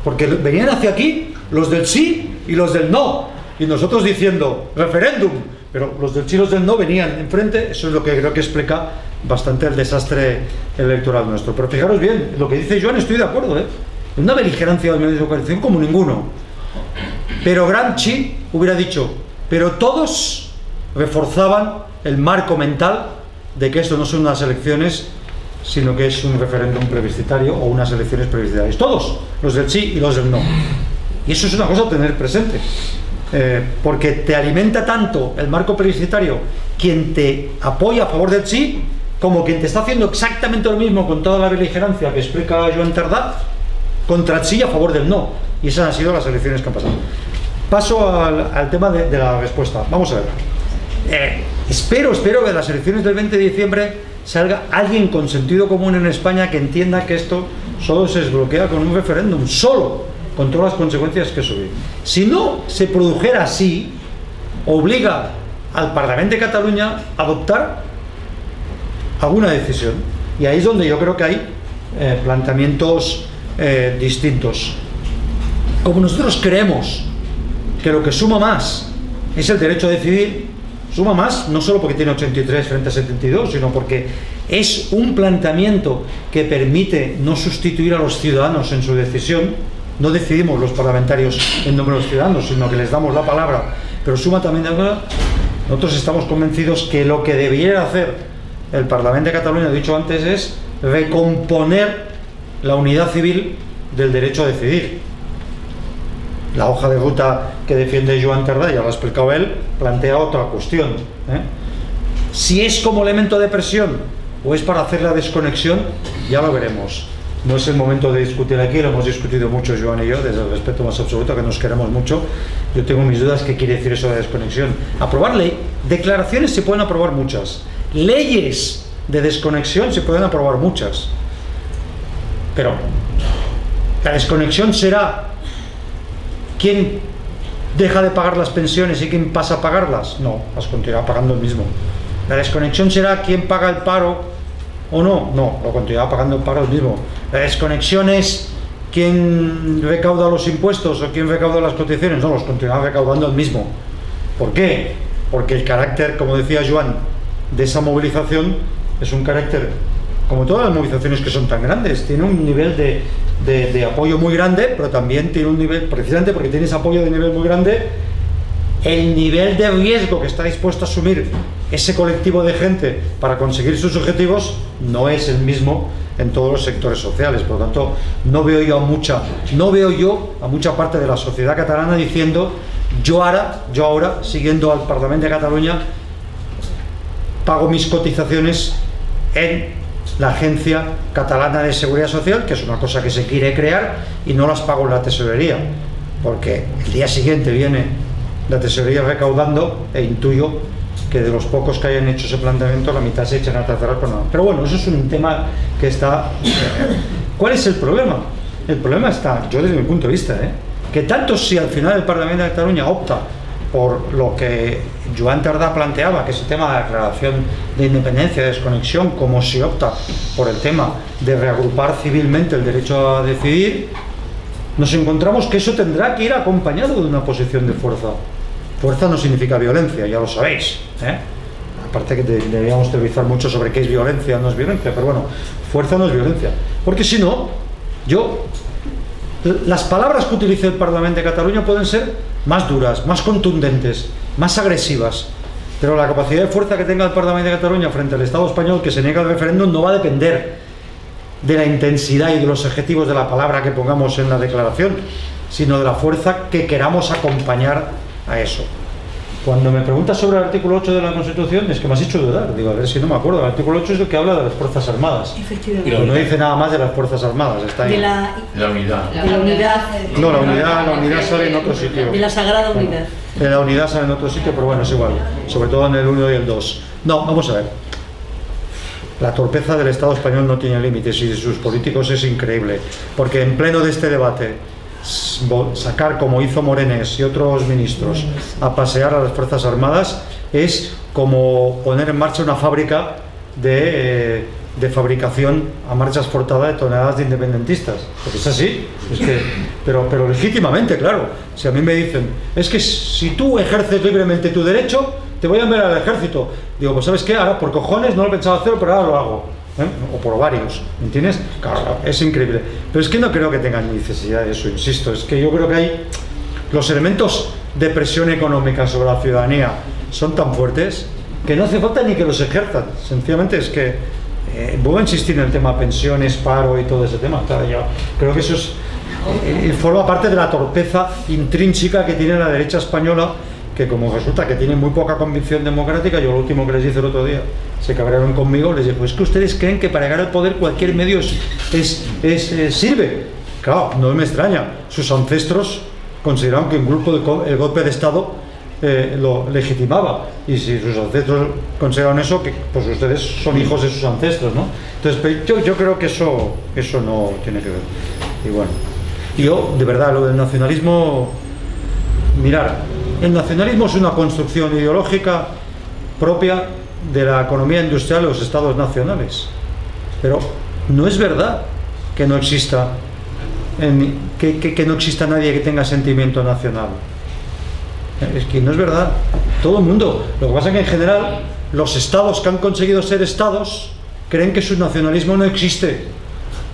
porque venían hacia aquí los del sí y los del no, y nosotros diciendo referéndum, pero los del sí y los del no venían enfrente. Eso es lo que creo que explica bastante el desastre electoral nuestro. Pero fijaros bien, lo que dice Joan, estoy de acuerdo, ¿eh? Una beligerancia de los medios de comunicación como ninguno. Pero Gramsci hubiera dicho, pero todos reforzaban el marco mental de que esto no son unas elecciones, sino que es un referéndum plebiscitario o unas elecciones plebiscitarias. Todos, los del sí y los del no. Y eso es una cosa a tener presente. Eh, porque te alimenta tanto el marco plebiscitario quien te apoya a favor del sí, como quien te está haciendo exactamente lo mismo con toda la beligerancia que explica Joan Tardá contra el sí y a favor del no. Y esas han sido las elecciones que han pasado. Paso al, al tema de, de la respuesta. Vamos a ver. Eh, es Espero, espero que en las elecciones del veinte de diciembre salga alguien con sentido común en España que entienda que esto solo se desbloquea con un referéndum, solo con todas las consecuencias que eso viene. Si no se produjera así, obliga al Parlamento de Cataluña a adoptar alguna decisión. Y ahí es donde yo creo que hay eh, planteamientos eh, distintos. Como nosotros creemos que lo que suma más es el derecho a decidir, suma más no solo porque tiene ochenta y tres frente a setenta y dos, sino porque es un planteamiento que permite no sustituir a los ciudadanos en su decisión. No decidimos los parlamentarios en nombre de los ciudadanos, sino que les damos la palabra, pero suma también de alguna. Nosotros estamos convencidos que lo que debiera hacer el Parlamento de Cataluña, he dicho antes, es recomponer la unidad civil del derecho a decidir. La hoja de ruta que defiende Joan Tardá, ya lo ha explicado él, plantea otra cuestión, ¿eh? Si es como elemento de presión o es para hacer la desconexión, ya lo veremos. No es el momento de discutir aquí, lo hemos discutido mucho Joan y yo, desde el respeto más absoluto, que nos queremos mucho. Yo tengo mis dudas qué quiere decir eso de desconexión. Aprobar ley, declaraciones se pueden aprobar muchas, leyes de desconexión se pueden aprobar muchas, pero la desconexión será ¿quién deja de pagar las pensiones y quién pasa a pagarlas? No, las continuará pagando el mismo. La desconexión será ¿quién paga el paro o no? No, lo continuará pagando el paro el mismo. La desconexión es ¿quién recauda los impuestos o quién recauda las cotizaciones? No, los continuará recaudando el mismo. ¿Por qué? Porque el carácter, como decía Joan, de esa movilización es un carácter, como todas las movilizaciones que son tan grandes, tiene un nivel de... De, de apoyo muy grande, pero también tiene un nivel, precisamente porque tiene ese apoyo de nivel muy grande, el nivel de riesgo que está dispuesto a asumir ese colectivo de gente para conseguir sus objetivos no es el mismo en todos los sectores sociales. Por lo tanto, no veo yo a mucha, no veo yo a mucha parte de la sociedad catalana diciendo yo ahora, yo ahora, siguiendo al Parlamento de Cataluña, pago mis cotizaciones en la Agencia Catalana de Seguridad Social, que es una cosa que se quiere crear, y no las pago en la tesorería, porque el día siguiente viene la tesorería recaudando e intuyo que de los pocos que hayan hecho ese planteamiento la mitad se echan a tratar con nada. Pero bueno, eso es un tema que está... ¿Cuál es el problema? El problema está, yo desde mi punto de vista, ¿eh? que tanto si al final el Parlamento de Cataluña opta por lo que Joan Tardá planteaba, que es el tema de la declaración de independencia, de desconexión, como se opta por el tema de reagrupar civilmente el derecho a decidir, nos encontramos que eso tendrá que ir acompañado de una posición de fuerza. Fuerza no significa violencia, ya lo sabéis, ¿eh? Aparte que deberíamos teorizar mucho sobre qué es violencia, no es violencia, pero bueno, fuerza no es violencia, porque si no, yo... las palabras que utilice el Parlamento de Cataluña pueden ser más duras, más contundentes, más agresivas, pero la capacidad de fuerza que tenga el Parlamento de Cataluña frente al Estado español que se niega al referéndum no va a depender de la intensidad y de los adjetivos de la palabra que pongamos en la declaración, sino de la fuerza que queramos acompañar a eso. Cuando me preguntas sobre el artículo ocho de la Constitución, es que me has hecho dudar. Digo, a ver si no me acuerdo. El artículo ocho es el que habla de las Fuerzas Armadas. Efectivamente. Pero no dice nada más de las Fuerzas Armadas. Está ahí. De la, la unidad. La, la unidad. No, la unidad, la unidad sale en otro sitio. De la Sagrada Unidad. Bueno, la unidad sale en otro sitio, pero bueno, es igual. Sobre todo en el uno y el dos. No, vamos a ver. La torpeza del Estado español no tiene límites y de sus políticos es increíble. Porque en pleno de este debate... sacar, como hizo Morenés y otros ministros, a pasear a las Fuerzas Armadas es como poner en marcha una fábrica de, de fabricación a marchas forzadas de toneladas de independentistas, porque es así, es que, pero, pero legítimamente, claro. Si a mí me dicen, es que si tú ejerces libremente tu derecho te voy a enviar al ejército, digo, pues sabes qué, ahora por cojones no lo pensaba hacer, pero ahora lo hago. ¿Eh? O por varios, ¿entiendes? Claro, es increíble, pero es que no creo que tengan necesidad de eso, insisto, es que yo creo que hay los elementos de presión económica sobre la ciudadanía son tan fuertes que no hace falta ni que los ejerzan, sencillamente es que eh, vuelvo a insistir en el tema pensiones, paro y todo ese tema, claro, yo creo que eso es, eh, forma parte de la torpeza intrínseca que tiene la derecha española, que como resulta que tienen muy poca convicción democrática. Yo lo último que les dije el otro día, se cabrearon conmigo, les dije, pues que ustedes creen que para llegar al poder cualquier medio es, es, es, es, sirve. Claro, no me extraña, sus ancestros consideraron que un grupo de, el golpe de Estado eh, lo legitimaba, y si sus ancestros consideran eso, que pues ustedes son hijos de sus ancestros, ¿no? Entonces yo, yo creo que eso eso no tiene que ver. Y bueno, yo de verdad lo del nacionalismo, mirar, el nacionalismo es una construcción ideológica propia de la economía industrial de los estados nacionales, pero no es verdad que no exista en, que, que, que no exista nadie que tenga sentimiento nacional. Es que no es verdad, todo el mundo. Lo que pasa es que en general los estados que han conseguido ser estados creen que su nacionalismo no existe,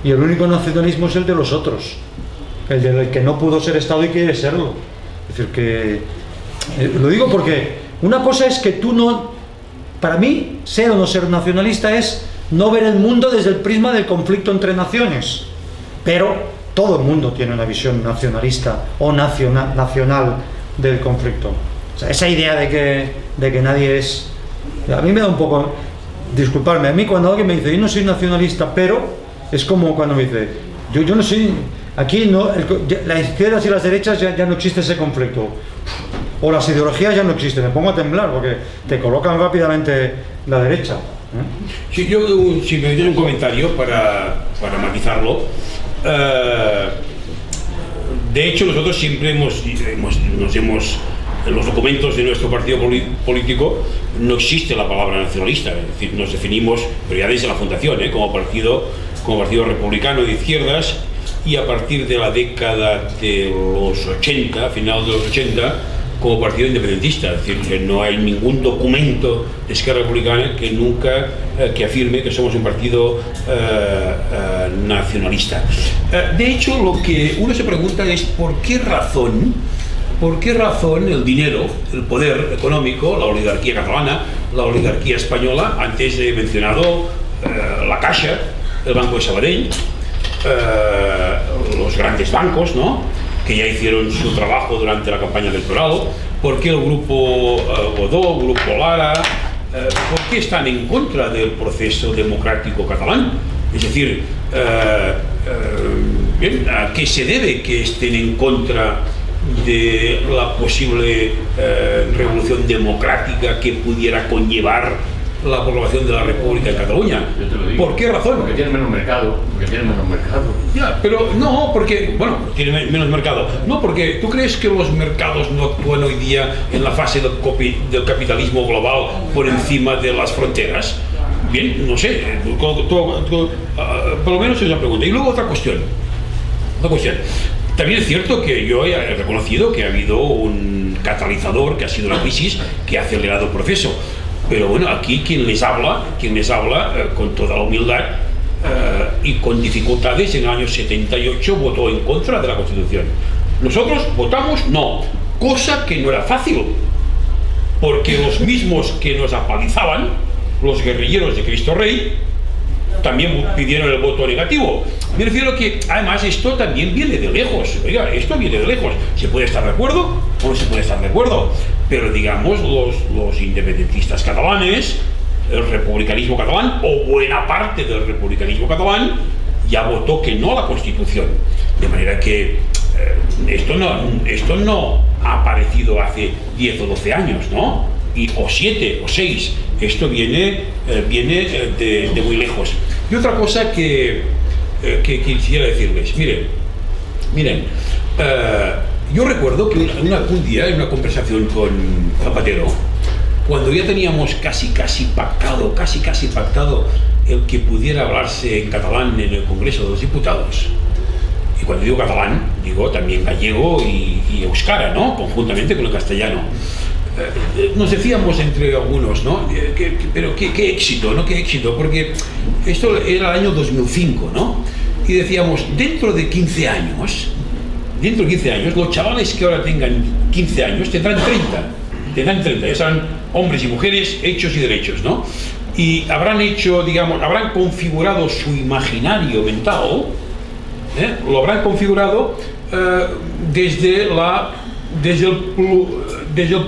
y el único nacionalismo es el de los otros, el del que no pudo ser estado y quiere serlo. Es decir, que lo digo porque una cosa es que tú no, para mí, ser o no ser nacionalista es no ver el mundo desde el prisma del conflicto entre naciones, pero todo el mundo tiene una visión nacionalista o nacional, nacional del conflicto. O sea, esa idea de que, de que nadie es... A mí me da un poco... Disculparme, a mí cuando alguien me dice yo no soy nacionalista, pero... Es como cuando me dice yo, yo no soy... Aquí no, el, las izquierdas y las derechas ya, ya no existe ese conflicto. O las ideologías ya no existen. Me pongo a temblar porque te colocan rápidamente la derecha. ¿Eh? Sí, yo, si me doy un comentario para, para matizarlo... Uh, de hecho, nosotros siempre hemos, hemos, nos hemos, en los documentos de nuestro partido político no existe la palabra nacionalista, es decir, nos definimos, pero ya desde la fundación, ¿eh? como partido, como partido republicano de izquierdas, y a partir de la década de los ochenta, final de los ochenta, como partido independentista, es decir, que no hay ningún documento de Esquerra Republicana que nunca eh, que afirme que somos un partido eh, eh, nacionalista. Eh, de hecho, lo que uno se pregunta es por qué razón, por qué razón el dinero, el poder económico, la oligarquía catalana, la oligarquía española, antes he mencionado eh, la Caixa, el Banco de Sabadell, eh, los grandes bancos, ¿no?, que ya hicieron su trabajo durante la campaña electoral. ¿Por qué el grupo eh, Godó, el grupo Lara, eh, por qué están en contra del proceso democrático catalán? Es decir, eh, eh, bien, ¿a qué se debe que estén en contra de la posible eh, revolución democrática que pudiera conllevar la aprobación de la República de Cataluña? Yo te lo digo. ¿Por qué razón? Porque tienen menos mercado. Porque tienen menos mercado. Ya, pero no, porque... Bueno, tienen menos mercado. No, porque ¿tú crees que los mercados no actúan hoy día en la fase del, copi, del capitalismo global por encima de las fronteras? Bien, no sé. Tú, tú, tú, uh, por lo menos es una pregunta. Y luego otra cuestión. Otra cuestión. También es cierto que yo he reconocido que ha habido un catalizador que ha sido la crisis, que ha acelerado el proceso. Pero bueno, aquí quien les habla, quien les habla eh, con toda la humildad eh, y con dificultades, en el año setenta y ocho votó en contra de la Constitución. Nosotros votamos no, cosa que no era fácil, porque los mismos que nos apalizaban, los guerrilleros de Cristo Rey, también pidieron el voto negativo. Me refiero que, además, esto también viene de lejos. Oiga, esto viene de lejos. ¿Se puede estar de acuerdo o no se puede estar de acuerdo? Pero, digamos, los, los independentistas catalanes, el republicanismo catalán, o buena parte del republicanismo catalán, ya votó que no a la Constitución. De manera que eh, esto, no, esto no ha aparecido hace diez o doce años, ¿no? Y, o siete o seis. Esto viene, eh, viene de, de muy lejos. Y otra cosa que, eh, que quisiera decirles, miren, miren, eh, yo recuerdo que una, un día en una conversación con Zapatero, cuando ya teníamos casi casi pactado, casi casi pactado el que pudiera hablarse en catalán en el Congreso de los Diputados, y cuando digo catalán, digo también gallego y, y euskara, ¿no?, conjuntamente con el castellano. Nos decíamos entre algunos, ¿no?, que, que, pero qué, qué éxito, ¿no?, qué éxito, porque esto era el año dos mil cinco, ¿no?, y decíamos, dentro de quince años, dentro de quince años, los chavales que ahora tengan quince años tendrán treinta, tendrán treinta, ya serán hombres y mujeres hechos y derechos, ¿no?, y habrán hecho, digamos, habrán configurado su imaginario mental, ¿eh?, lo habrán configurado eh, desde la... Desde el, desde el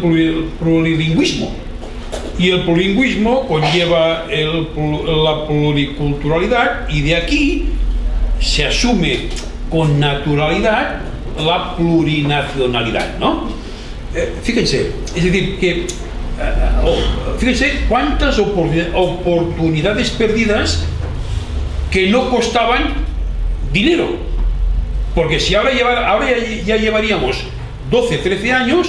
plurilingüismo, y el plurilingüismo conlleva el, la pluriculturalidad, y de aquí se asume con naturalidad la plurinacionalidad, ¿no? eh, fíjense, es decir, que, eh, oh, fíjense cuántas oportunidades perdidas que no costaban dinero, porque si ahora, llevar, ahora ya, ya llevaríamos doce, trece años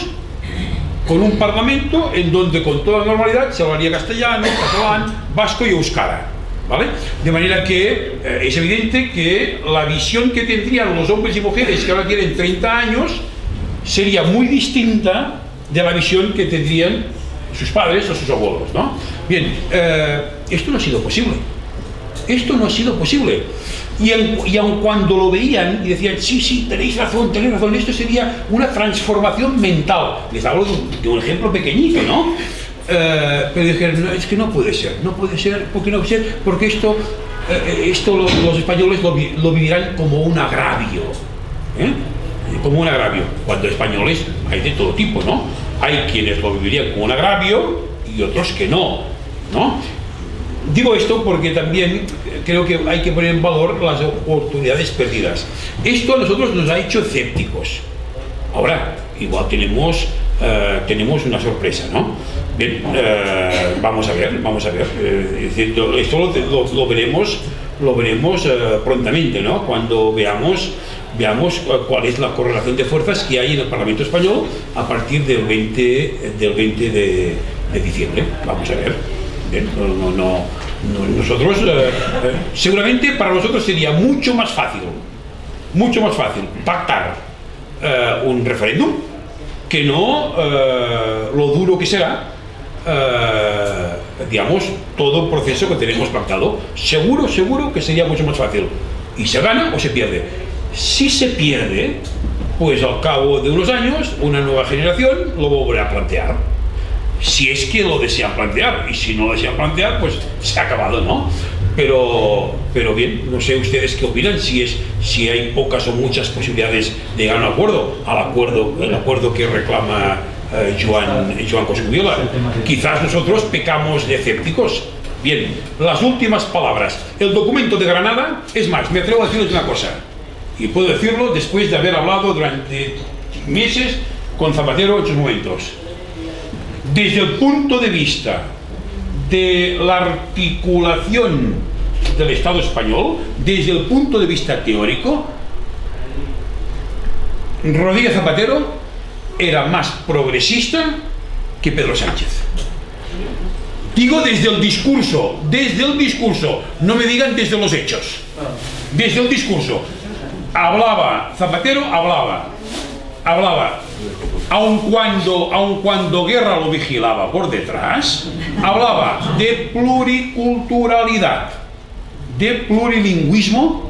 con un parlamento en donde con toda normalidad se hablaría castellano, catalán, vasco y euskara, ¿vale? De manera que eh, es evidente que la visión que tendrían los hombres y mujeres que ahora tienen treinta años sería muy distinta de la visión que tendrían sus padres o sus abuelos, ¿no? Bien, eh, esto no ha sido posible. Esto no ha sido posible. Y, en, y aun cuando lo veían y decían, sí, sí, tenéis razón, tenéis razón, esto sería una transformación mental. Les hablo de un, de un ejemplo pequeñito, ¿no? Eh, pero dijeron, no, es que no puede ser, no puede ser, porque no puede ser, porque esto, eh, esto lo, los españoles lo, lo vivirán como un agravio, ¿eh? Como un agravio. Cuando españoles hay de todo tipo, ¿no? Hay quienes lo vivirían como un agravio y otros que no, ¿no? Digo esto porque también creo que hay que poner en valor las oportunidades perdidas. Esto a nosotros nos ha hecho escépticos. Ahora, igual tenemos, eh, tenemos una sorpresa, ¿no? Bien, eh, vamos a ver, vamos a ver. Eh, esto lo, lo, lo veremos, lo veremos eh, prontamente, ¿no? Cuando veamos, veamos cuál es la correlación de fuerzas que hay en el Parlamento Español a partir del veinte, del veinte de, de diciembre. Vamos a ver. No, no, no, no, nosotros eh, eh, seguramente para nosotros sería mucho más fácil mucho más fácil pactar eh, un referéndum que no eh, lo duro que será eh, digamos todo el proceso que tenemos pactado. Seguro, seguro que sería mucho más fácil. ¿Y se gana o se pierde? Si se pierde, pues al cabo de unos años una nueva generación lo volverá a plantear, si es que lo desean plantear, y si no lo desean plantear, pues se ha acabado, ¿no? Pero, pero bien, no sé ustedes qué opinan, si es si hay pocas o muchas posibilidades de llegar a un acuerdo, al acuerdo, el acuerdo que reclama eh, Joan, Joan Coscubiela. Quizás nosotros pecamos de escépticos. Bien, las últimas palabras. El documento de Granada, es más, me atrevo a decirles una cosa, y puedo decirlo después de haber hablado durante meses con Zapatero en otros momentos. Desde el punto de vista de la articulación del Estado español, desde el punto de vista teórico, Rodríguez Zapatero era más progresista que Pedro Sánchez. Digo desde el discurso, desde el discurso, no me digan desde los hechos, desde el discurso. Hablaba, Zapatero hablaba, hablaba. Aun cuando, aun cuando Guerra lo vigilaba por detrás, hablaba de pluriculturalidad, de plurilingüismo,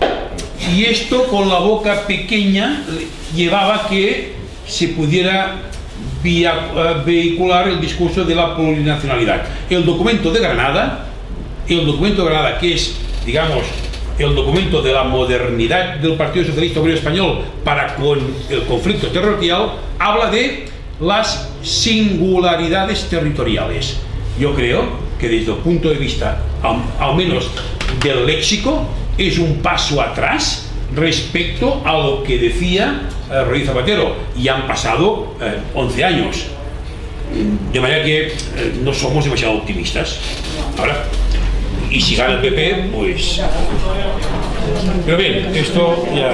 y esto con la boca pequeña llevaba que se pudiera vehicular el discurso de la plurinacionalidad. El documento de Granada, el documento de Granada que es, digamos, el documento de la modernidad del Partido Socialista Obrero Español para con el conflicto territorial, habla de las singularidades territoriales. Yo creo que desde el punto de vista, al, al menos del léxico, es un paso atrás respecto a lo que decía eh, Rodríguez Zapatero, y han pasado eh, once años. De manera que eh, no somos demasiado optimistas. Ahora, y si gana el P P, pues... Pero bien, esto ya...